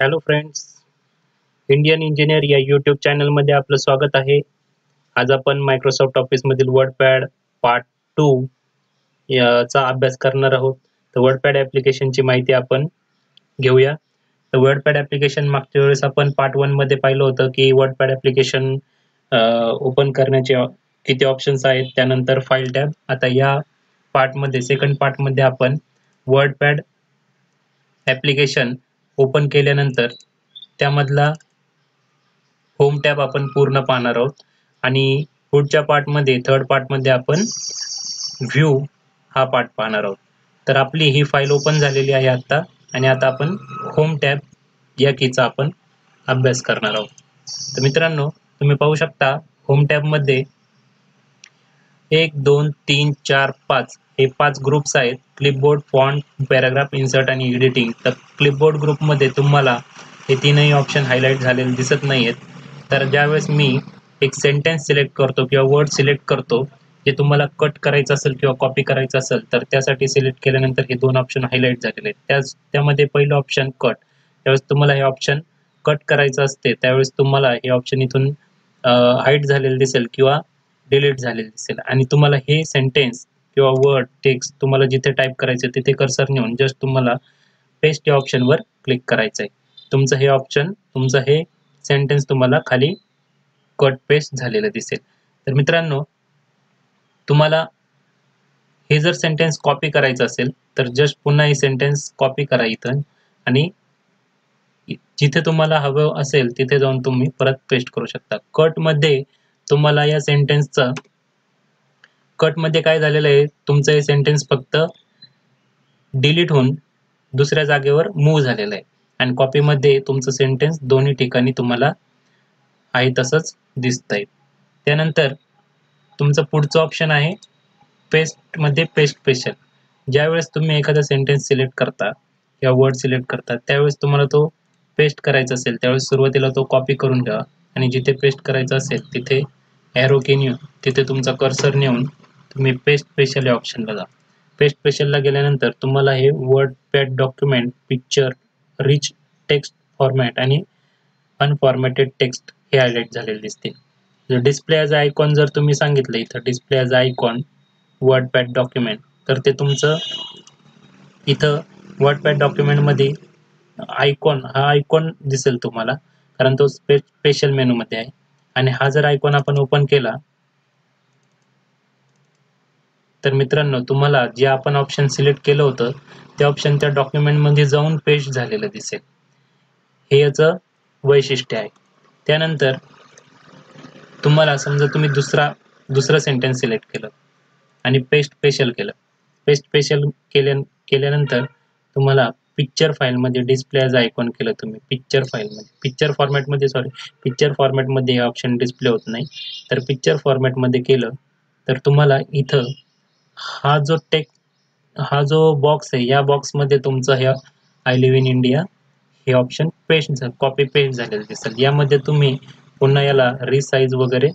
Hello friends, Indian engineer या YouTube चॅनलमध्ये आपलं स्वागत आहे। आज आपण मायक्रोसॉफ्ट ऑफिसमधील वर्डपॅड पार्ट 2 याचा अभ्यास करणार आहोत। तर वर्डपॅड ॲप्लिकेशनची माहिती आपण घेऊया। तर वर्डपॅड ॲप्लिकेशन मागच्या वेळेस आपण पार्ट 1 मध्ये पाहिलं होतं की वर्डपॅड ॲप्लिकेशन ओपन करण्याचे किती ऑप्शन्स आहेत, त्यानंतर फाइल टॅब। आता या पार्ट मध्ये सेकंड पार्ट मध्ये आपण वर्डपॅड ॲप्लिकेशन ओपन केल्यानंतर त्यामधला होम टॅब आपण पूर्ण पाहणार आहोत आणि पुढच्या पार्ट मध्ये थर्ड पार्ट मध्ये आपण व्ह्यू हा पार्ट पाहणार आहोत। तर आपली ही फाईल ओपन झालेली आहे आता आणि आता आपण होम टॅब या कीचा आपण अभ्यास करणार आहोत। तर मित्रांनो, तुम्ही पाहू शकता होम टॅब मध्ये 1 2 3 4 5 हे 5 ग्रुप्स आहेत: क्लिपबोर्ड, फॉन्ट, पॅराग्राफ, इन्सर्ट आणि एडिटिंग। तर क्लिपबोर्ड ग्रुपमध्ये तुम्हाला हे तीनही ऑप्शन हायलाईट झालेले दिसत नाही आहेत। तर ज्यावेळेस मी एक सेंटेन्स सिलेक्ट करतो किंवा वर्ड सिलेक्ट करतो, जे तुम्हाला कट करायचं असेल किंवा कॉपी करायचं असेल, तर त्यासाठी सिलेक्ट केल्यानंतर हे दोन ऑप्शन हायलाईट झालेले आहेत। त्यामध्ये पहिलं ऑप्शन कट, त्यावेळेस तुम्हाला हे ऑप्शन कट करायचं असते, त्यावेळेस तुम्हाला हे ऑप्शन इथून हाईड झालेलं दिसेल किंवा डिलीट झालेलं दिसेल आणि तुम्हाला हे सेंटेन्स किंवा वर्ड टेक्स्ट तुम्हाला जिथे टाइप करायचं तिथे कर्सर नेऊन जस्ट तुम्हाला पेस्ट या ऑप्शनवर क्लिक करायचं आहे। तुमचं हे ऑप्शन, तुमचं हे सेंटेन्स तुम्हाला खाली कट पेस्ट झालेलं दिसेल। तर मित्रांनो, तुम्हाला हे जर सेंटेन्स कॉपी करायचं असेल तर जस्ट पुन्हा हे सेंटेन्स कॉपी करा इथून आणि जिथे तुम्हाला हवं असेल तिथे जाऊन तुम्ही परत पेस्ट करू शकता। कटमध्ये तुम्हाला या सेंटेन्सचं कटमध्ये काय झालेलं आहे, तुमचं हे सेंटेन्स फक्त डिलीट होऊन दुसऱ्या जागेवर मूव्ह झालेलं आहे आणि कॉपीमध्ये तुमचं सेंटेन्स दोन्ही ठिकाणी तुम्हाला आहे तसंच दिसतंय। त्यानंतर तुमचं पुढचं ऑप्शन आहे पेस्टमध्ये पेस्ट स्पेशल। ज्यावेळेस तुम्ही एखादा सेंटेन्स सिलेक्ट करता किंवा वर्ड सिलेक्ट करता त्यावेळेस तुम्हाला तो पेस्ट करायचा असेल त्यावेळेस सुरुवातीला तो कॉपी करून घ्या आणि जिथे पेस्ट करायचा असेल तिथे ॲरो की नेऊन तिथे तुमचा कर्सर नेऊन तुम्ही पेस्ट स्पेशल या ऑप्शनला जा। पेस्ट स्पेशलला गेल्यानंतर तुम्हाला हे WordPad document, picture, rich text format आणि अनफॉर्मॅटेड टेक्स्ट हे हायलाईट झालेले दिसतील। जर डिस्प्ले ॲज आयकॉन जर तुम्ही सांगितलं इथं display as icon WordPad document, तर ते तुमचं इथं वर्डपॅड डॉक्युमेंटमध्ये आयकॉन हा आयकॉन दिसेल तुम्हाला, कारण तो स्पेशल मेनूमध्ये आहे। आणि हा जर आयकॉन आपण ओपन केला तर मित्रांनो, तुम्हाला जे आपण ऑप्शन सिलेक्ट केलं होतं ते ऑप्शन त्या डॉक्युमेंटमध्ये जाऊन पेस्ट झालेलं दिसेल। हे याचं वैशिष्ट्य आहे। त्यानंतर तुम्हाला समजा तुम्ही दुसरा सेंटेन्स सिलेक्ट केलं आणि पेस्ट स्पेशल केलं, पेस्ट स्पेशल केल्यानंतर तुम्हाला पिक्चर फाईलमध्ये डिस्प्ले ॲज आयकॉन केलं तुम्ही, पिक्चर फाईलमध्ये पिक्चर फॉर्मॅटमध्ये पिक्चर फॉर्मॅटमध्ये हे ऑप्शन डिस्प्ले होत नाही, तर पिक्चर फॉर्मॅटमध्ये केलं तर तुम्हाला इथं हा जो बॉक्स आहे या बॉक्समध्ये तुमचं हे आय लिव्ह इन इंडिया हे ऑप्शन पेस्ट कॉपी पेस्ट झालेलं दिसेल। यामध्ये तुम्ही पुन्हा याला रिसाईज वगैरे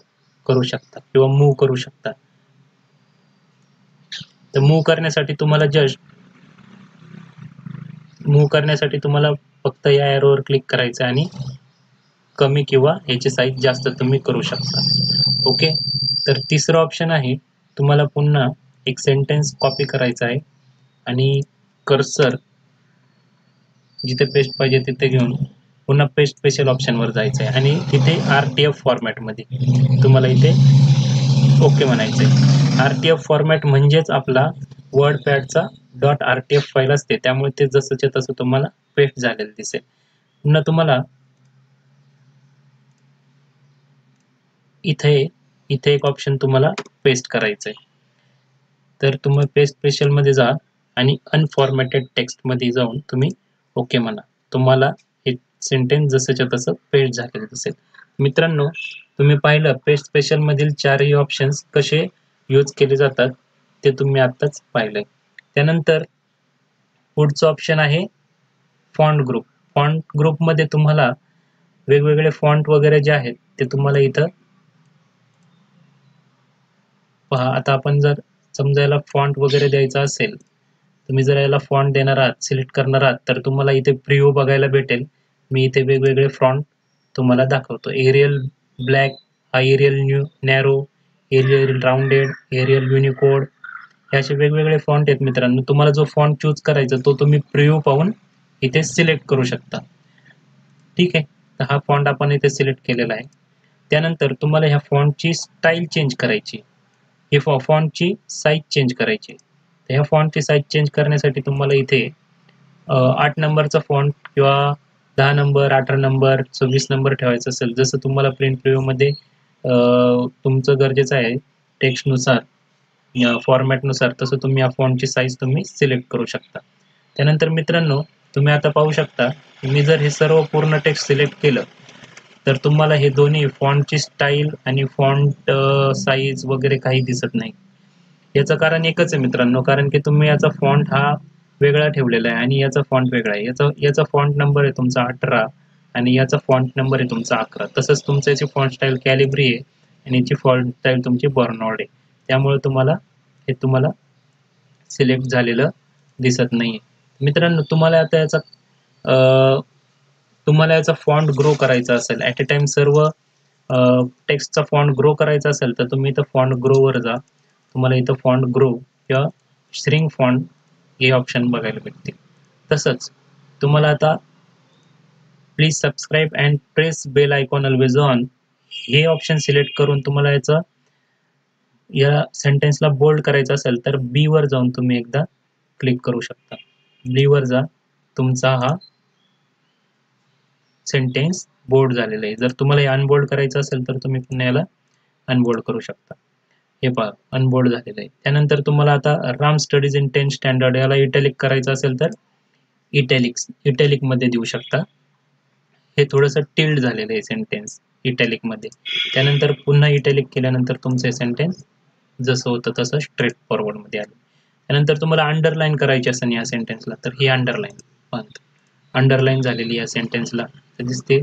करू शकता किंवा मूव्ह करू शकता। तर मूव्ह करण्यासाठी तुम्हाला फक्त या ॲरोवर क्लिक करायचं आणि कमी किंवा याची साईज जास्त तुम्ही करू शकता। ओके, तर तिसरं ऑप्शन आहे तुम्हाला पुन्हा एक सेंटेन्स कॉपी करायचा आहे आणि कर्सर जिथे पेस्ट पाहिजे तिथे घेऊन पुन्हा पेस्ट स्पेशल ऑप्शनवर जायचं आहे आणि तिथे RTF फॉर्मॅटमध्ये तुम्हाला इथे ओके म्हणायचं आहे। RTF फॉर्मॅट म्हणजेच आपला वर्डपॅडचा .rtf फाईल असते, त्यामुळे ते जसंच्या तसं तुम्हाला पेस्ट झालेलं दिसेल। पुन्हा तुम्हाला इथे एक ऑप्शन तुम्हाला पेस्ट करायचं आहे, तर तुम्ही पेस्ट स्पेशलमध्ये जा आणि अनफॉर्मॅटेड टेक्स्टमध्ये जाऊन तुम्ही ओके म्हणा, तुम्हाला हे सेंटेन्स जसंच्या तसं पेस्ट झालेलं दिसेल। मित्रांनो, तुम्ही पाहिलं पेस्ट स्पेशलमधील चारही ऑप्शन्स कसे यूज केले जातात ते तुम्ही आत्ताच पाहिलं आहे। त्यानंतर पुढचं ऑप्शन आहे फॉन्ट ग्रुप। फॉन्ट ग्रुपमध्ये तुम्हाला वेगवेगळे फॉन्ट वगैरे जे आहेत ते तुम्हाला इथं पहा। आता आपण जर समजा याला फॉन्ट वगैरे द्यायचा असेल, तुम्ही जर याला फॉन्ट देणार आहात, सिलेक्ट करणार आहात, तर तुम्हाला इथे प्रिव्ह्यू बघायला भेटेल मी इथे वेगवेगळे फॉन्ट तुम्हाला दाखवतो. एरियल ब्लॅक हा Arial new narrow, Arial rounded, Arial Unicode हे असे वेगवेगळे फॉन्ट आहेत मित्रांनो. तुम्हाला जो फॉन्ट चूज करायचा तो तुम्ही प्रिव्ह्यू पाहून इथे सिलेक्ट करू शकता. ठीक आहे, तर हा फॉन्ट आपण इथे सिलेक्ट केलेला आहे. त्यानंतर तुम्हाला ह्या फॉन्टची स्टाईल चेंज करायची, हे फॉन्टची साईज चेंज करायची. तर ह्या फॉन्टची साईज चेंज करण्यासाठी तुम्हाला इथे 8 नंबरचा फॉन्ट किंवा 10 नंबर, 18 नंबर, 26 नंबर ठेवायचा असेल, जसं तुम्हाला प्रिंट प्रिव्ह्यूमध्ये तुमचं गरजेचं आहे टेक्स्टनुसार, फॉर्मॅटनुसार, तसं तुम्ही या फॉन्टची साईज तुम्ही सिलेक्ट करू शकता. त्यानंतर मित्रांनो तुम्ही आता पाहू शकता, मी जर हे सर्व पूर्ण टेक्स्ट सिलेक्ट केलं तर तुम्हाला हे दोन्ही फॉन्टची स्टाईल आणि फॉन्ट साईज वगैरे काही दिसत नाही. याचं कारण एकच आहे मित्रांनो, कारण की तुम्ही याचा फॉन्ट हा वेगळा ठेवलेला आहे आणि याचा फॉन्ट वेगळा आहे. याचा फॉन्ट नंबर आहे तुमचा 18 आणि याचा फॉन्ट नंबर आहे तुमचा 11. तसंच तुमचं याची फॉन्ट स्टाईल कॅलिब्री आहे आणि याची फॉन्ट स्टाईल तुमची बर्नॉर्ड आहे, त्यामुळे तुम्हाला हे तुम्हाला सिलेक्ट झालेलं दिसत नाही आहे मित्रांनो. तुम्हाला आता याचा फॉन्ट ग्रो करायचा असेल, ॲट अ टाइम सर्व टेक्स्टचा फॉन्ट ग्रो करायचा असेल तर तुम्ही इथं फॉन्ट ग्रोवर जा, तुम्हाला इथं फॉन्ट ग्रो किंवा श्रिंक फॉन्ट हे ऑप्शन बघायला भेटतील. तसंच तुम्हाला आता please subscribe and press bell icon always on हे ऑप्शन सिलेक्ट करून तुम्हाला या सेंटेन्सला बोल्ड करायचं असेल तर बी वर जाऊन तुम्ही एकदा क्लिक करू शकता. बी वर जा, तुमचा हा सेंटेन्स बोल्ड झालेला आहे. जर तुम्हाला हे अनबोल्ड करायचं असेल तर तुम्ही पुन्हा याला अनबोल्ड करू शकता. हे पहा, अनबोल्ड झालेलं आहे. त्यानंतर तुम्हाला आता Ram studies in 10th standard याला इटॅलिक करायचं असेल तर इटॅलिकमध्ये देऊ शकता. हे थोडंसं टिल्ड झालेलं आहे सेंटेन्स इटॅलिकमध्ये. त्यानंतर पुन्हा इटॅलिक केल्यानंतर तुमचं सेंटेन्स जसं होतं तसं स्ट्रेट फॉरवर्डमध्ये आलं. त्यानंतर तुम्हाला अंडरलाईन करायची असेल या सेंटेन्सला तर ही अंडरलाईन पाहत अंडरलाईन झालेली या सेंटेन्सला तर दिसते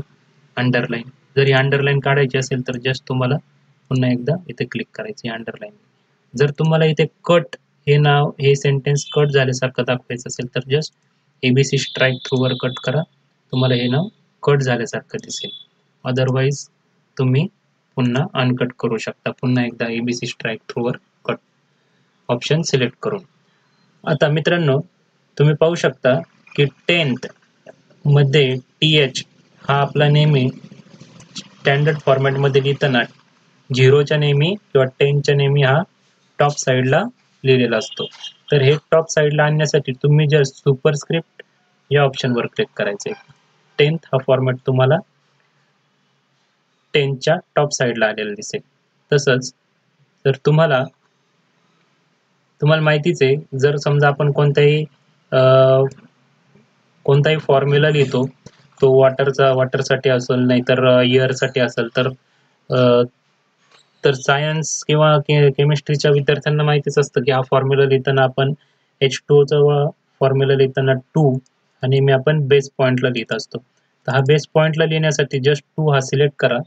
अंडरलाईन. जर ही अंडरलाईन काढायची असेल तर जस्ट तुम्हाला पुन्हा एकदा इथे क्लिक करायची अंडरलाईन. जर तुम्हाला इथे कट हे नाव हे सेंटेन्स कट झाल्यासारखं दाखवायचं असेल तर जस्ट ABC स्ट्राईक थ्रूवर कट करा, तुम्हाला हे नाव कट झाल्यासारखं दिसेल. अदरवाईज तुम्ही पुन्हा अनकट करू शकता, पुन्हा एकदा ABC स्ट्राईक थ्रूवर कट ऑप्शन सिलेक्ट करून. आता मित्रांनो तुम्ही पाहू शकता की 10th मध्ये TH हा आपला नेहमी स्टँडर्ड फॉर्मॅटमध्ये लिहिताना 0च्या नेहमी किंवा 10च्या नेहमी हा टॉप साईडला लिहिलेला असतो. तर हे टॉप साईडला आणण्यासाठी तुम्ही जर सुपरस्क्रिप्ट या ऑप्शनवर क्लिक करायचं आहे. 10th हा फॉर्मॅट तुम्हाला 10च्या टॉप साईडला आलेला दिसेल. तसंच जर तुम्हाला माहितीच आहे, जर समजा आपण कोणताही फॉर्म्युला लिहितो, तो वॉटरसाठी असेल नाहीतर इयरसाठी असेल तर सायन्स किंवा केमिस्ट्रीच्या विद्यार्थ्यांना माहितीच असतं की हा फॉर्म्युला लिहिताना आपण H2चा फॉर्म्युला लिहिताना 2 आणि मी आपण बेस पॉईंटला लिहित असतो. तर हा बेस पॉईंटला लिहिण्यासाठी जस्ट 2 हा सिलेक्ट करा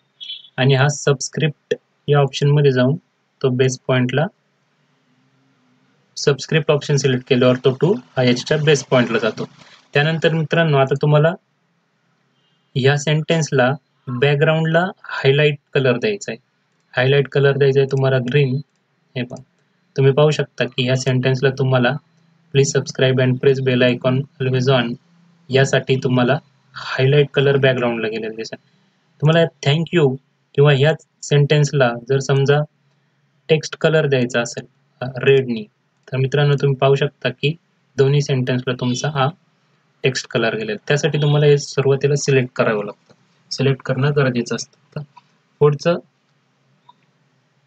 आणि हा सबस्क्रिप्ट या ऑप्शनमध्ये जाऊन तो बेस पॉईंटला सबस्क्रिप्ट ऑप्शन सिलेक्ट केल्यावर तो 2 हा याच्या बेस पॉईंटला जातो. त्यानंतर मित्रांनो आता तुम्हाला या सेंटेन्सला बॅकग्राऊंडला हायलाईट कलर द्यायचा आहे. हायलाइट कलर द्यायचा आहे तुम्हाला ग्रीन. हे पण तुम्ही पाहू शकता की या सेंटेन्सला तुम्हाला please subscribe and press bell icon always on यासाठी तुम्हाला हायलाइट कलर बॅकग्राऊंडला गेलेला दिसेल. तुम्हाला थँक यू किंवा ह्याच सेंटेन्सला जर समजा टेक्स्ट कलर द्यायचा असेल रेडनी तर मित्रांनो तुम्ही पाहू शकता की दोन्ही सेंटेन्सला तुमचा हा टेक्स्ट कलर गेलेला. त्यासाठी तुम्हाला हे सुरुवातीला सिलेक्ट करावं लागतं, सिलेक्ट करणं गरजेचं असतं.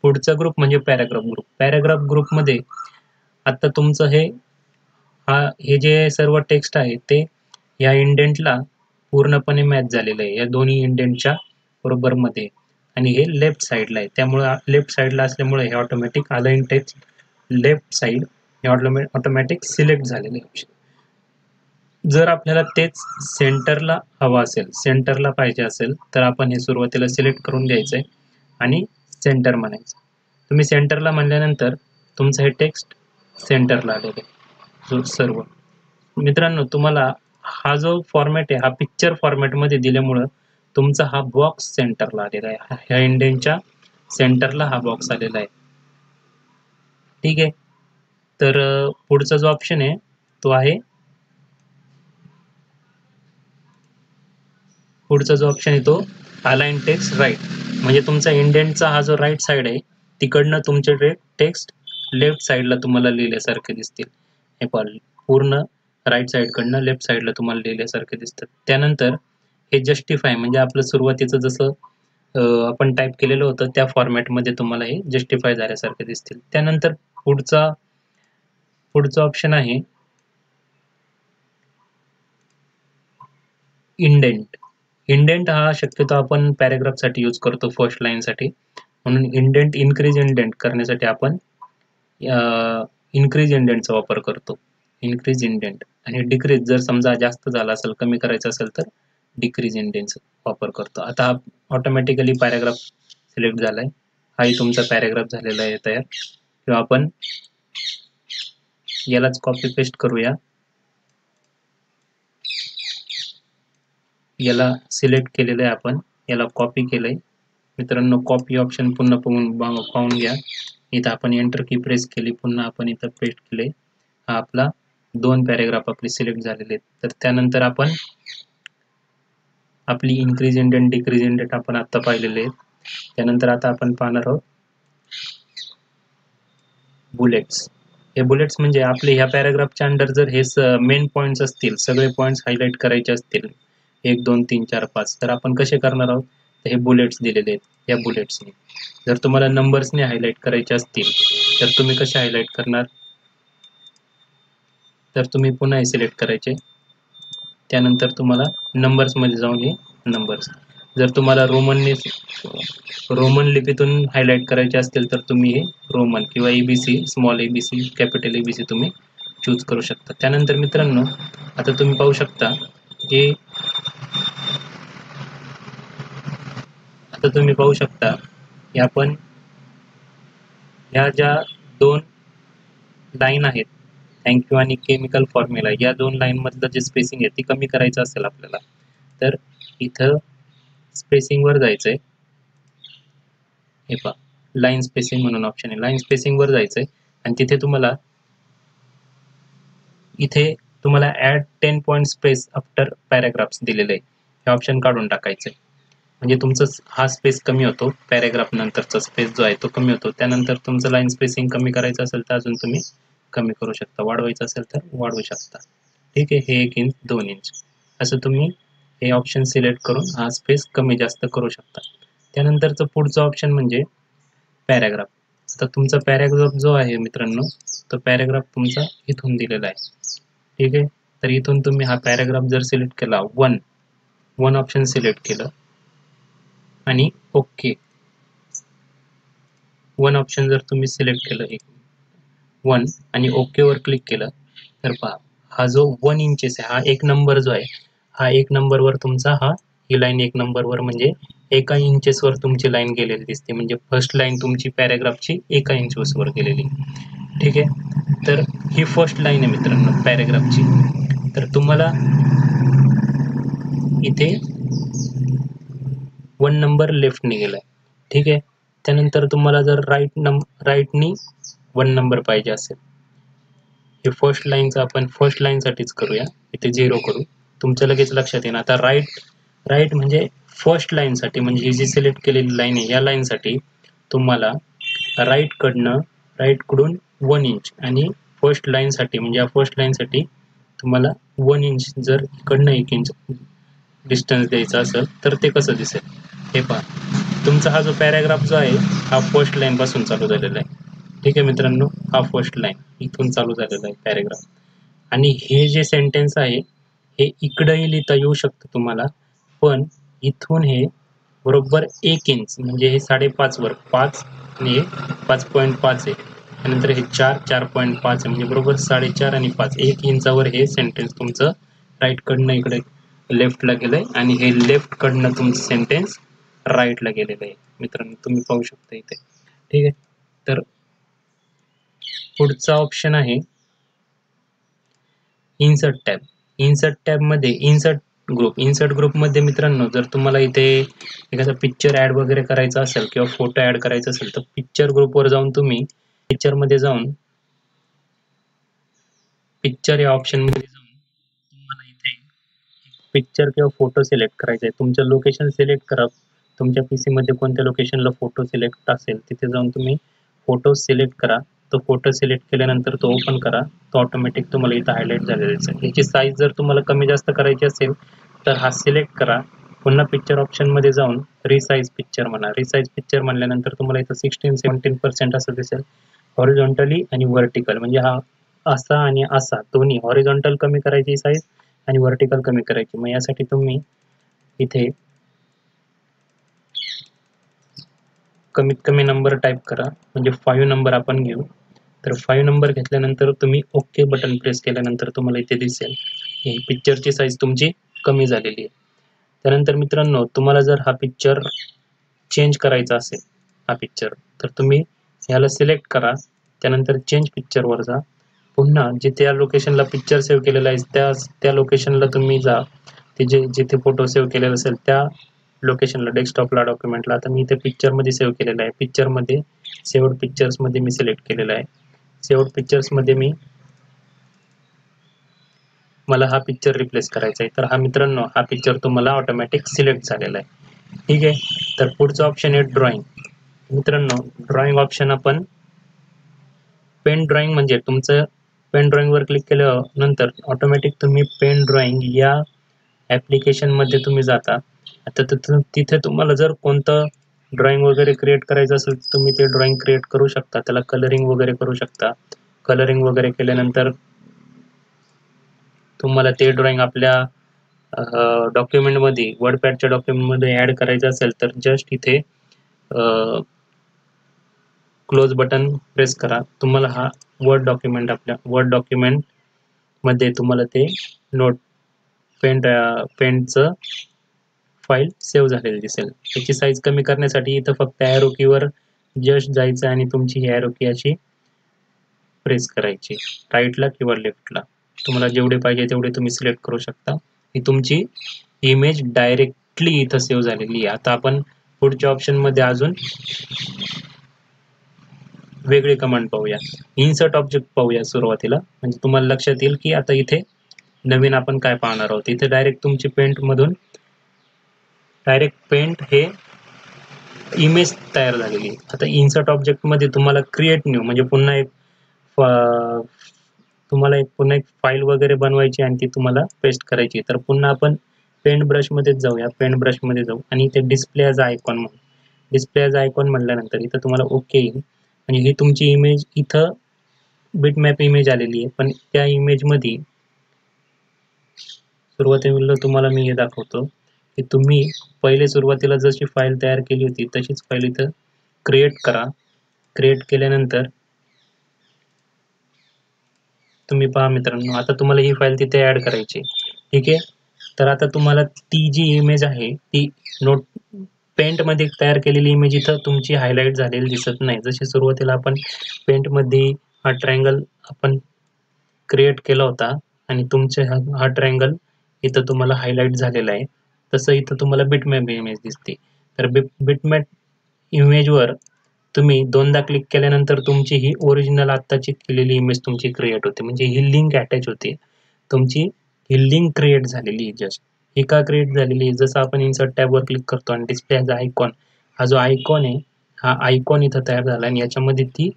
पुढचा ग्रुप म्हणजे पॅराग्राफ ग्रुप. पॅराग्राफ ग्रुपमध्ये आता तुमचं हे जे सर्व टेक्स्ट आहे ते या इंडेंटला पूर्णपणे मॅच झालेलं आहे, या दोन्ही इंडेंटच्या बरोबरमध्ये, आणि हे लेफ्ट साईडला आहे. त्यामुळे लेफ्ट साईडला असल्यामुळे हे automatic align text left side हे ऑटोमॅटिक सिलेक्ट झालेले ऑप्शन. जर आपल्याला तेच सेंटरला हवा असेल, सेंटरला पाहिजे असेल तर आपण हे सुरुवातीला सिलेक्ट करून द्यायचं आहे आणि सेंटर म्हणायचं. तुम्ही सेंटरला म्हणल्यानंतर तुमचं हे टेक्स्ट सेंटरला आलेलं आहे सर्व. मित्रांनो तुम्हाला हा जो फॉर्मॅट आहे हा पिक्चर फॉर्मॅट मध्ये दिल्यामुळे तुमचा हा बॉक्स सेंटरला आलेला आहे, ह्या इंडेंटच्या सेंटरला हा बॉक्स आलेला आहे. ठीक आहे, तर पुढचा जो ऑप्शन आहे तो आहे तो अलाइन टेक्स्ट राइट, म्हणजे तुमचा इंडेंटचा हा जो राइट साइड आहे तिकडनं तुमचे टेक्स्ट लेफ्ट साइडला तुम्हाला लिहिल्यासारखे दिसतील. हे पूर्ण राइट साइड कडनं लेफ्ट साइडला तुम्हाला लिहिल्यासारखे दिसतात. त्यानंतर हे जस्टिफाय म्हणजे आपलं सुरुवातीचं जसं आपण टाइप केलेलं होतं त्या फॉर्मॅटमध्ये तुम्हाला हे जस्टिफाय झाल्यासारखे दिसतील. त्यानंतर पुढचा ऑप्शन आहे इंडेंट. इंडेंट हा शक्यतो आपण पॅरेग्राफ साठी यूज करतो, फर्स्ट लाइन साठी, म्हणून इंडेंट इनक्रीज इंडेंट करण्यासाठी आपण इनक्रीज इंडेंटचा वापर करतो. इनक्रीज इंडेंट आणि डिक्रीज जर समजा जास्त झाला असेल, कमी करायचं असेल तर डिक्रीज इंडेंटचा वापर करतो. आता हा ऑटोमॅटिकली पॅरेग्राफ सिलेक्ट झालाय, हाही तुमचा पॅरेग्राफ झालेला आहे तयार. किंवा आपण यालाच कॉपी पेस्ट करूया, याला सिलेक्ट केलेलं आहे आपण, याला कॉपी केलंय. मित्रांनो कॉपी ऑप्शन पुन्हा पाहून घ्या, इथं आपण एंटर की प्रेस केली, पुन्हा आपण इथं पेस्ट केलंय. हा आपला दोन पॅरेग्राफ आपले सिलेक्ट झालेले आहेत. तर त्यानंतर आपण आपली इनक्रीज इंडेंट डिक्रीज इंडेंट आपण आता पाहिलेले आहेत. त्यानंतर आता आपण पाहणार आहोत बुलेट्स. हे बुलेट्स म्हणजे आपले ह्या पॅरेग्राफच्या अंडर जर हे मेन पॉइंट्स असतील, सगळे पॉइंट्स हायलाइट करायचे असतील 1 2 3 4 5, तर आपण कसे करणार आहोत, हे बुलेट्स दिलेले आहेत. या बुलेट्सने जर तुम्हाला नंबर्सने हायलाइट करायचे असतील तर तुम्ही कसे हायलाइट करणार, तर तुम्ही पुन्हा सिलेक्ट करायचे. त्यानंतर तुम्हाला नंबर्समध्ये जाऊन हे नंबर्स, जर तुम्हाला रोमन लिपीतून हायलाइट करायचे असतील तर तुम्ही हे रोमन किंवा ABC small ABC capital ABC तुम्ही चूज करू शकता. त्यानंतर मित्रांनो आता तुम्ही पाहू शकता हे, आता तुम्ही पाहू शकता की आपण या ज्या दोन लाईन आहेत थँक यू आणि केमिकल फॉर्म्युला, या दोन लाईन मधलं जे स्पेसिंग आहे ती कमी करायचं असेल आपल्याला तर इथं स्पेसिंगवर जायचंय. हे पहा लाईन स्पेसिंग म्हणून ऑप्शन आहे, लाईन स्पेसिंगवर जायचंय आणि तिथे तुम्हाला इथे add 10 point space after paragraphs दिलेले आहे, हे ऑप्शन काढून टाकायचे म्हणजे तुमचा हा स्पेस कमी होतो, पॅरेग्राफ नंतरचा स्पेस जो आहे तो कमी होतो. त्यानंतर तुमचं लाईन स्पेसिंग कमी करायचं असेल तर अजून तुम्ही कमी करू शकता, वाढवायचं असेल तर वाढवू शकता. ठीक आहे, हे 1 इंच 2 इंच असं तुम्ही हे ऑप्शन सिलेक्ट करून हा स्पेस कमी जास्त करू शकता. त्यानंतरचं पुढचं ऑप्शन म्हणजे पॅरेग्राफ. आता तुमचा पॅरेग्राफ जो आहे मित्रांनो तो पॅरेग्राफ तुमचा इथून दिलेला आहे. ठीक आहे, तर इथून तुम्ही हा पॅरेग्राफ जर सिलेक्ट केला, वन ऑप्शन सिलेक्ट केलं आणि ओके, वन ऑप्शन जर तुम्ही सिलेक्ट केलं वन आणि ओके वर क्लिक केलं तर पहा हा जो 1 इंचेस आहे हा 1 नंबर जो आहे हा 1 नंबरवर तुमचा ही लाईन 1 नंबरवर म्हणजे 1 इंचेसवर तुमची लाईन गेलेली दिसते, म्हणजे फर्स्ट लाईन तुमची पॅरेग्राफची 1 इंचवर गेलेली. ठीक आहे, तर ही फर्स्ट लाईन आहे मित्रांनो पॅरेग्राफची. तर तुम्हाला इथे 1 नंबर लेफ्टने गेला. ठीक आहे, त्यानंतर तुम्हाला जर राईटनी 1 नंबर पाहिजे असेल, हे फर्स्ट लाईनचं आपण फर्स्ट लाईनसाठीच करूया, इथे 0 करू, तुमच्या लगेच लक्षात येईल. आता राईट म्हणजे फर्स्ट लाईनसाठी म्हणजे ही जी सिलेक्ट केलेली लाईन आहे या लाईनसाठी तुम्हाला राईटकडून 1 इंच आणि फर्स्ट लाईनसाठी म्हणजे या फर्स्ट लाईनसाठी तुम्हाला 1 इंच जर इकडनं 1 इंच डिस्टन्स द्यायचा असेल तर ते कसं दिसेल हे पहा. तुमचा हा जो पॅरेग्राफ जो आहे हा फर्स्ट लाईनपासून चालू झालेला आहे. ठीक आहे मित्रांनो, हा फर्स्ट लाईन इथून चालू झालेला आहे पॅरेग्राफ. आणि हे जे सेंटेन्स आहे हे इकडंही लिहिता येऊ शकतं तुम्हाला, पण इथून हे बरोबर 1 इंच म्हणजे हे 5.5वर 5 आणि हे 5.5 आहे, त्यानंतर हे 4 4.5 म्हणजे बरोबर 4.5 1 इंचावर हे सेंटेन्स तुमचं राईटकडनं इकडे लेफ्टला गेलंय आणि हे लेफ्टकडनं तुमचं सेंटेन्स राईटला गेलेलं आहे मित्रांनो, तुम्ही पाहू शकता इथे. ठीक आहे, तर पुढचा ऑप्शन आहे इन्सर्ट टॅब. इन्सर्ट टॅबमध्ये इन्सर्ट ग्रुपमध्ये मित्रांनो जर तुम्हाला इथे एखादा पिक्चर ॲड वगैरे करायचा असेल किंवा फोटो ॲड करायचा असेल तर पिक्चर ग्रुपवर जाऊन तुम्ही पिक्चरमध्ये जाऊन पिक्चर या ऑप्शनमध्ये जाऊन तुम्हाला इथे पिक्चर किंवा फोटो सिलेक्ट करायचा आहे. तुमचं लोकेशन सिलेक्ट करा, तुमच्या पीसी मध्ये कोणत्या लोकेशनला फोटो सिलेक्ट असेल तिथे जाऊन तुम्ही फोटो सिलेक्ट करा. तो फोटो सिलेक्ट केल्यानंतर तो ओपन करा, तो ऑटोमॅटिक तुम्हाला इथे हायलाइट झालेला दिसेल. याची साईज जर तुम्हाला कमी जास्त करायची असेल तर हा सिलेक्ट करा, पुन्हा पिक्चर ऑप्शन मध्ये जाऊन रिसाइज पिक्चर म्हणा. रिसाइज पिक्चर म्हणल्यानंतर तुम्हाला इथे 16-17% असं दिसेल हॉरिझॉन्टली आणि वर्टिकल, म्हणजे हा असा आणि असा दोन्ही हॉरिझॉन्टल कमी करायची साईज आणि वर्टिकल कमी करायची. मग यासाठी तुम्ही इथे कमीत कमी नंबर टाइप करा, म्हणजे 5 नंबर आपण घेऊ. तर 5 नंबर घेतल्यानंतर तुम्ही ओके बटन प्रेस केल्यानंतर तुम्हाला इथे दिसेल ही पिक्चरची साईज तुमची कमी झालेली आहे. त्यानंतर मित्रांनो तुम्हाला जर हा पिक्चर चेंज करायचा असेल हा पिक्चर तर तुम्ही याला सिलेक्ट करा, त्यानंतर चेंज पिक्चरवर जा, पुन्हा जिथे या लोकेशनला पिक्चर सेव्ह केलेला आहे त्या लोकेशनला तुम्ही जा, ते जे जिथे फोटो सेव्ह केलेला असेल त्या लोकेशनला डेस्कटॉपला डॉक्युमेंटला. आता मी इथे पिक्चरमध्ये सेव्ह केलेला आहे, पिक्चरमध्ये सेव्हड पिक्चर्समध्ये मी सिलेक्ट केलेला आहे. सेव्हड पिक्चर्समध्ये मला हा पिक्चर रिप्लेस करायचा आहे. तर हा मित्रांनो हा पिक्चर तुम्हाला ऑटोमॅटिक सिलेक्ट झालेला आहे. ठीक आहे, तर पुढचं ऑप्शन आहे ड्रॉइंग. मित्रांनो ड्रॉइंग ऑप्शन आपण पेन ड्रॉइंग म्हणजे तुमचं पेन ड्रॉइंगवर क्लिक केल्यानंतर ऑटोमॅटिक तुम्ही पेन ड्रॉइंग या ॲप्लिकेशनमध्ये तुम्ही जाता. आता तिथे तुम्हाला जर कोणतं ड्रॉइंग वगैरे क्रिएट करायचं असेल तर तुम्ही ते ड्रॉइंग क्रिएट करू शकता, त्याला कलरिंग वगैरे करू शकता. कलरिंग वगैरे केल्यानंतर तुम्हाला ते ड्रॉइंग आपल्या डॉक्युमेंटमध्ये वर्डपॅडच्या डॉक्युमेंटमध्ये ॲड करायचं असेल तर जस्ट इथे क्लोज बटन प्रेस करा, तुम्हाला हा वर्ड डॉक्युमेंटमध्ये तुम्हाला ते नोट पेंटचं फाईल सेव्ह झालेली दिसेल. त्याची साईज कमी करण्यासाठी इथं फक्त ॲरो कीवर जस्ट जायचं आणि तुमची ही ॲरो की अशी प्रेस करायची राईटला किंवा लेफ्टला, तुम्हाला जेवढे पाहिजे तेवढे तुम्ही सिलेक्ट करू शकता. ही तुमची इमेज डायरेक्टली इथं सेव्ह झालेली आहे. आता आपण पुढच्या ऑप्शनमध्ये अजून वेगळे कमांड पाहूया, इन्सर्ट ऑब्जेक्ट पाहूया सुरुवातीला, म्हणजे तुम्हाला लक्षात येईल की आता इथे नवीन आपण काय पाहणार आहोत. इथे डायरेक्ट तुमची पेंटमधून डायरेक्ट पेंट हे इमेज तयार झालेली. आता इन्सर्ट ऑब्जेक्टमध्ये तुम्हाला क्रिएट न्यू म्हणजे पुन्हा एक फाईल वगैरे बनवायची आणि ती तुम्हाला पेस्ट करायची. तर पुन्हा आपण पेंट ब्रशमध्येच जाऊया, पेंट ब्रशमध्ये जाऊ आणि इथे डिस्प्ले ॲज आयकॉन म्हणून डिस्प्ले ॲज आयकॉन म्हटल्यानंतर इथं तुम्हाला ओके येईल. म्हणजे ही तुमची इमेज इथं बिटमॅप इमेज आलेली आहे, पण त्या इमेजमध्ये सुरुवातीला तुम्हाला मी हे दाखवतो की तुम्ही पहिले सुरुवातीला जशी फाईल तयार केली होती तशीच फाईल इथं क्रिएट करा. क्रिएट केल्यानंतर तुम्ही पहा मित्रांनो आता तुम्हाला ही फाईल तिथे ॲड करायची. ठीक आहे, तर आता तुम्हाला ती जी इमेज आहे ती नोट पेंटमध्ये तयार केलेली इमेज इथं तुमची हायलाईट झालेली दिसत नाही. जशी सुरुवातीला आपण पेंटमध्ये हा ट्रायंगल आपण क्रिएट केला होता आणि तुमचे हा ट्रायंगल इथं तुम्हाला हायलाईट झालेला आहे, तसं इथं तुम्हाला बिटमॅप इमेज दिसते. तर बिटमॅप इमेजवर तुम्ही 2दा क्लिक केल्यानंतर तुमची ही ओरिजिनल आत्ताची केलेली इमेज तुमची क्रिएट होते, म्हणजे ही लिंक अटॅच होते, तुमची ही लिंक क्रिएट झालेली आहे. जस्ट ही का क्रिएट झालेली आहे, जसं आपण इन्सर्ट टॅबवर क्लिक करतो आणि डिस्प्ले ॲज आयकॉन हा जो आयकॉन आहे हा आयकॉन इथं तयार झाला आणि याच्यामध्ये ती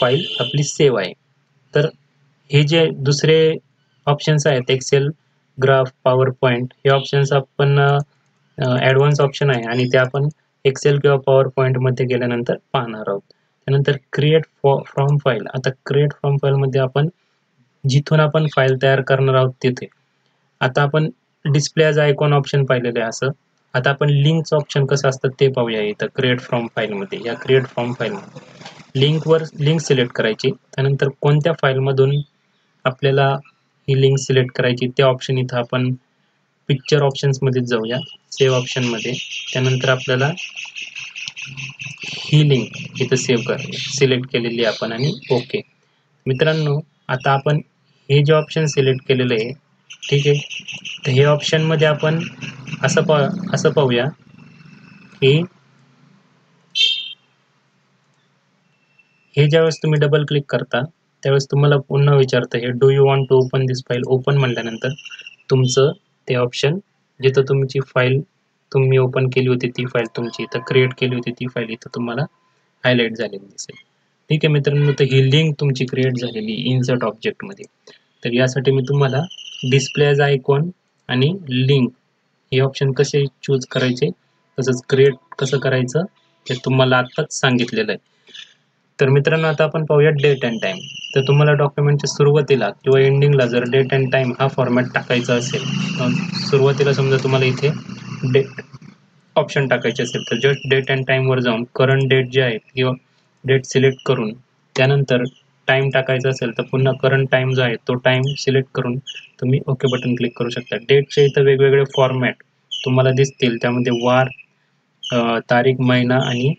फाईल आपली सेव्ह आहे. तर हे जे दुसरे ऑप्शन्स आहेत एक्सेल ग्राफ पॉवर पॉईंट हे ऑप्शन्स आपण ॲडव्हान्स ऑप्शन आहे आणि ते आपण एक्सेल किंवा पॉवर पॉईंटमध्ये गेल्यानंतर पाहणार आहोत. त्यानंतर क्रिएट फ्रॉम फाईल. आता क्रिएट फ्रॉम फाईलमध्ये आपण जिथून आपण फाईल तयार करणार आहोत तिथे आता आपण डिस्प्ले ॲज आयकॉन ऑप्शन पाहिलेलं आहे असं. आता आपण लिंकचं ऑप्शन कसं असतं ते पाहूया. इथं क्रिएट फ्रॉम फाईलमध्ये या क्रिएट फ्रॉम फाईलमध्ये लिंकवर लिंक सिलेक्ट करायची, त्यानंतर कोणत्या फाईलमधून आपल्याला ही लिंक सिलेक्ट करायची ते ऑप्शन इथं आपण पिक्चर ऑप्शन्समध्येच जाऊया सेव्ह ऑप्शनमध्ये. त्यानंतर आपल्याला ही लिंक इथं सेव्ह करायची सिलेक्ट केलेली आपण आणि ओके. मित्रांनो आता आपण हे जे ऑप्शन सिलेक्ट केलेलं आहे ठीक आहे। तर हे ऑप्शनमध्ये आपण असं पाहूया की हे ज्यावेळेस तुम्ही डबल क्लिक करता त्यावेळेस तुम्हाला पुन्हा विचारतं हे do you want to open this file, open म्हटल्यानंतर तुमचं ते ऑप्शन जिथं तुमची फाईल तुम्ही ओपन केली होती ती फाईल तुमची इथं क्रिएट केली होती ती फाईल इथं तुम्हाला हायलाइट झालेली दिसेल। ठीक आहे मित्रांनो, तर ही लिंक तुमची क्रिएट झालेली इन्सर्ट ऑब्जेक्टमध्ये। तर यासाठी मी तुम्हाला डिस्प्लेज आयकॉन आणि लिंक हे ऑप्शन कसे चूज करायचे तसंच क्रिएट कसं करायचं हे तुम्हाला आत्ताच सांगितलेलं आहे। तर मित्रांनो आता आपण पाहूया डेट अँड टाइम। तर तुम्हाला डॉक्युमेंटच्या सुरुवातीला किंवा एंडिंगला जर डेट अँड टाइम हा फॉर्मॅट टाकायचा असेल, सुरुवातीला समजा तुम्हाला इथे डेट ऑप्शन टाकायचे असेल तर जस्ट डेट अँड टाइमवर जाऊन करंट डेट जे आहे किंवा डेट सिलेक्ट करून त्यानंतर टाइम टाकायचा असेल तर पुन्हा करंट टाइम जो आहे तो टाइम सिलेक्ट करून तुम्ही ओके बटन क्लिक करू शकता। डेटचे इथं वेगवेगळे फॉर्मॅट तुम्हाला दिसतील, त्यामध्ये वार, तारीख, महिना आणि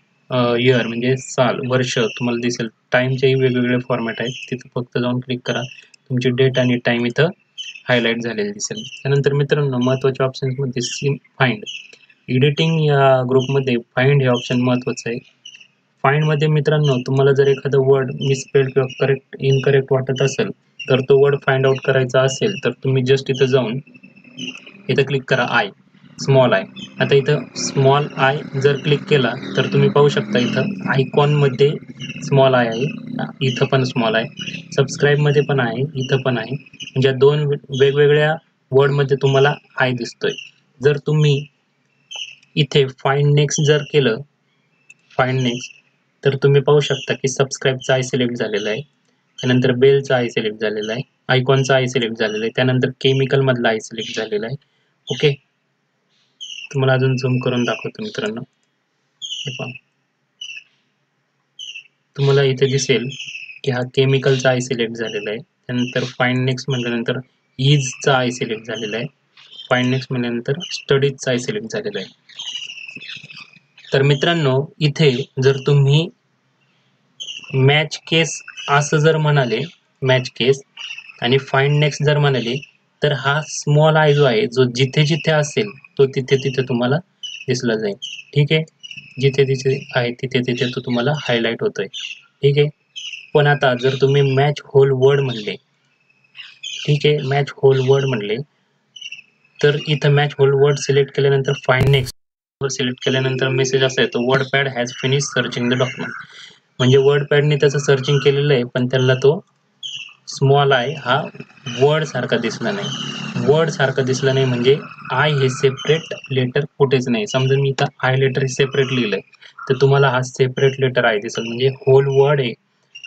इयर म्हणजे साल, वर्ष तुम्हाला दिसेल। टाइमचेही वेगवेगळे फॉर्मॅट आहेत, तिथं फक्त जाऊन क्लिक करा, तुमची डेट आणि टाइम इथं हायलाईट झालेले दिसेल। त्यानंतर मित्रांनो महत्त्वाच्या ऑप्शन्समध्ये सिम फाइंड एडिटिंग या ग्रुपमध्ये फाइंड हे ऑप्शन महत्त्वाचं आहे। फाइंडमध्ये मित्रांनो तुम्हाला जर एखादं वर्ड मिसस्पेल्ड किंवा करेक्ट इनकरेक्ट वाटत असेल तर तो वर्ड फाइंड आउट करायचा असेल तर तुम्ही जस्ट इथं जाऊन इथं क्लिक करा आय, स्मॉल आय। आता इथं स्मॉल आय जर क्लिक केला तर तुम्ही पाहू शकता इथं आयकॉनमध्ये स्मॉल आय आहे, इथं पण स्मॉल आहे, सबस्क्राईबमध्ये पण आहे, इथं पण आहे, म्हणजे दोन वेगवेगळ्या वर्डमध्ये तुम्हाला आय दिसतोय। जर तुम्ही इथे फाइंड नेक्स्ट जर केलं फाइंड नेक्स्ट तर तुम्ही पाहू शकता की सबस्क्राईबचा आय सिलेक्ट झालेला आहे, त्यानंतर बेलचा आय सिलेक्ट झालेला आहे, आयकॉनचा आय सिलेक्ट झालेला आहे, त्यानंतर केमिकलमधला आय सिलेक्ट झालेला आहे। ओके तुम्हाला अजून झूम करून दाखवतो मित्रांनो, हे पहा तुम्हाला इथे दिसेल की हा केमिकलचा आय सिलेक्ट झालेला आहे, त्यानंतर फाइंड नेक्स्ट म्हटल्यानंतर ईजचा आय सिलेक्ट झालेला आहे, फाइंड नेक्स्ट म्हटल्यानंतर स्टडीजचा आय सिलेक्ट झालेला आहे। तर मित्रांनो इथे जर तुम्ही मॅच केस असं जर म्हणाले मॅच केस आणि फाइंड नेक्स्ट जर म्हणाले तर हा स्मॉल आय जो आहे जो जिथे जिथे असेल तो तिथे तिथे तुम्हाला दिसला जाईल। ठीक आहे, जिथे तिथे आहे तिथे तिथे तो तुम्हाला हायलाईट होतोय। ठीक आहे, पण आता जर तुम्ही मॅच होल वर्ड म्हणले, ठीक आहे मॅच होल वर्ड म्हणले तर इथं मॅच होल वर्ड सिलेक्ट केल्यानंतर फाइंड नेक्स्ट सिलेक्ट केल्यानंतर मेसेज असा येतो WordPad has finish searching the document, म्हणजे वर्डपॅडने त्याचं सर्चिंग केलेलं आहे पण त्याला तो स्मॉल आय हा वर्ड सारखा दिसला नाही। वर्ड सारखा दिसला नाही म्हणजे आय हे सेपरेट लेटर कुठेच नाही। समजा मी इथं आय लेटर हे सेपरेट लिहिलं आहे तर तुम्हाला हा सेपरेट लेटर आय दिसेल, म्हणजे होल वर्ड आहे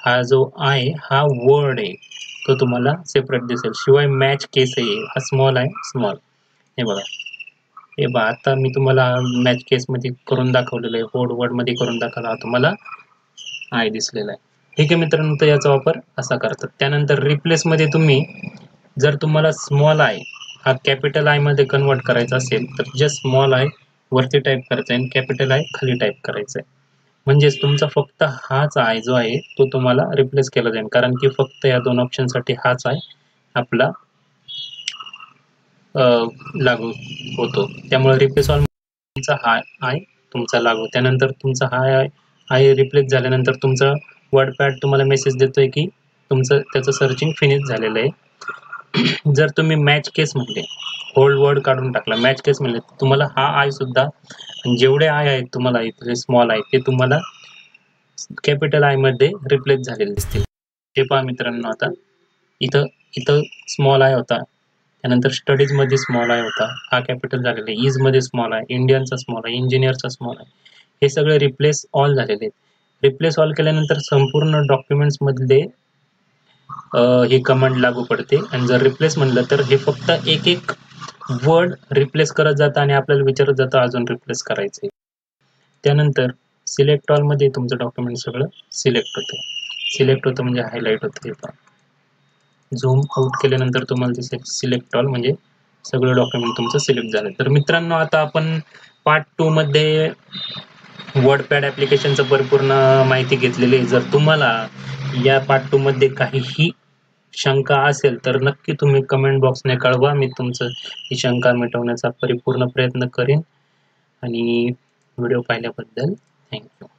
हा जो आय हा वर्ड आहे तो तुम्हाला सेपरेट दिसेल। शिवाय मॅच केस आहे हा स्मॉल आहे स्मॉल, हे बघा हे बा आता मी तुम्हाला मॅच केसमध्ये करून दाखवलेलं आहे, होल वर्डमध्ये करून दाखवला तुम्हाला आय दिसलेला आहे। ठीक आहे मित्रांनो, तर याचा वापर असा करतात। त्यानंतर रिप्लेसमध्ये तुम्ही जर तुम्हाला स्मॉल आय हा कॅपिटल आयमध्ये कन्वर्ट करायचा असेल तर जस्ट स्मॉल आय वरती टाईप करायचं आहे आणि कॅपिटल आय खाली टाईप करायचं आहे, म्हणजेच तुमचा फक्त हाच आय जो आहे तो तुम्हाला रिप्लेस केला जाईल, कारण की फक्त या दोन ऑप्शनसाठी हाच आय आपला लागू होतो, त्यामुळे रिप्लेस ऑल तुमचा हा आय तुमचा लागू। त्यानंतर तुमचा हा आय आय रिप्लेस झाल्यानंतर तुमचा वर्डपॅड तुम्हाला मेसेज देतोय की तुमचं त्याचं सर्चिंग फिनिश झालेलं आहे। जर तुम्ही मॅच केस म्हणले होल्ड वर्ड काढून टाकला मॅच केस म्हणले तुम्हाला हा आय सुद्धा जेवढे आय आहेत तुम्हाला इथले स्मॉल आय ते तुम्हाला कॅपिटल आयमध्ये रिप्लेस झालेले दिसतील। हे पहा मित्रांनो आता इथं इथं स्मॉल आय होता, त्यानंतर स्टडीजमध्ये स्मॉल आय होता हा कॅपिटल झालेला आहे, ईजमध्ये स्मॉल आहे, इंडियनचा स्मॉल आहे, इंजिनियरचा स्मॉल आहे, हे सगळे रिप्लेस ऑल झालेले आहेत। रिप्लेस ऑल केल्यानंतर संपूर्ण डॉक्युमेंट्समधले ही कमांड लागू पडते आणि जर रिप्लेस म्हटलं तर हे फक्त एक एक वर्ड रिप्लेस करत जातं आणि आपल्याला विचारत जातं अजून रिप्लेस करायचे। त्यानंतर सिलेक्ट ऑलमध्ये तुमचं डॉक्युमेंट सगळं सिलेक्ट होतं म्हणजे हायलाईट होतं। हे पण झूम आउट केल्यानंतर तुम्हाला दिसेल सिलेक्ट ऑल म्हणजे सगळं डॉक्युमेंट तुमचं सिलेक्ट झालं। तर मित्रांनो आता आपण पार्ट 2 मध्ये वर्डपॅड ॲप्लिकेशनचं परिपूर्ण माहिती घेतलेली आहे। जर तुम्हाला या पार्ट 2 मध्ये काहीही शंका असेल तर नक्की तुम्ही कमेंट बॉक्सने कळवा. मी तुमचं ही शंका मिटवण्याचा परिपूर्ण प्रयत्न करेन. आणि व्हिडिओ पाहिल्याबद्दल थँक्यू.